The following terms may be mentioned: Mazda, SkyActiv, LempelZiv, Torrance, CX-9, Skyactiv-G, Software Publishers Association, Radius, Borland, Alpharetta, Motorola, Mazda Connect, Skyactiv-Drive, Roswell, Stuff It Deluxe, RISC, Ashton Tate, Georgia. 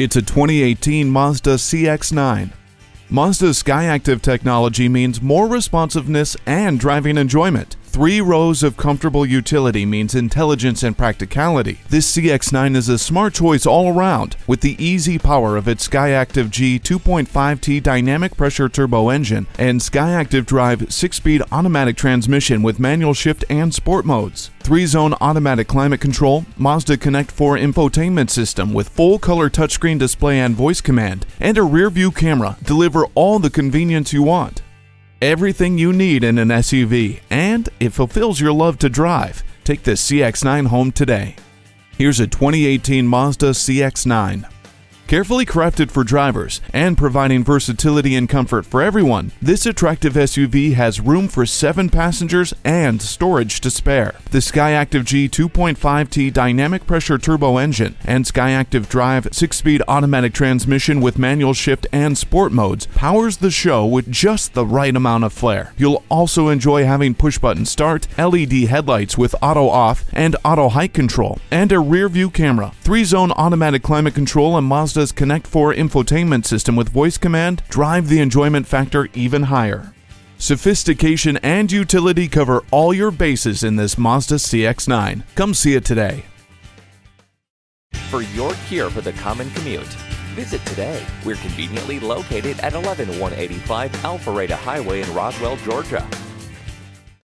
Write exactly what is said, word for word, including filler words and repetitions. It's a twenty eighteen Mazda C X nine. Mazda's SkyActiv technology means more responsiveness and driving enjoyment. Three rows of comfortable utility means intelligence and practicality. This C X nine is a smart choice all around with the easy power of its Skyactiv-G two point five T dynamic pressure turbo engine and Skyactiv-Drive six-speed automatic transmission with manual shift and sport modes. three zone automatic climate control, Mazda Connect four infotainment system with full-color touchscreen display and voice command, and a rear-view camera deliver all the convenience you want. Everything you need in an S U V, and it fulfills your love to drive. Take the C X nine home today. Here's a twenty eighteen Mazda C X nine. Carefully crafted for drivers and providing versatility and comfort for everyone, this attractive S U V has room for seven passengers and storage to spare. The Skyactiv-G two point five T dynamic pressure turbo engine and Skyactiv-Drive six-speed automatic transmission with manual shift and sport modes powers the show with just the right amount of flair. You'll also enjoy having push-button start, L E D headlights with auto off and auto height control, and a rear-view camera, three zone automatic climate control, and Mazda Connect four infotainment system with voice command drive the enjoyment factor even higher. Sophistication and utility cover all your bases in this Mazda C X nine. Come see it today. For your cure for the common commute, visit today. We're conveniently located at eleven one eighty-five Alpharetta Highway in Roswell, Georgia.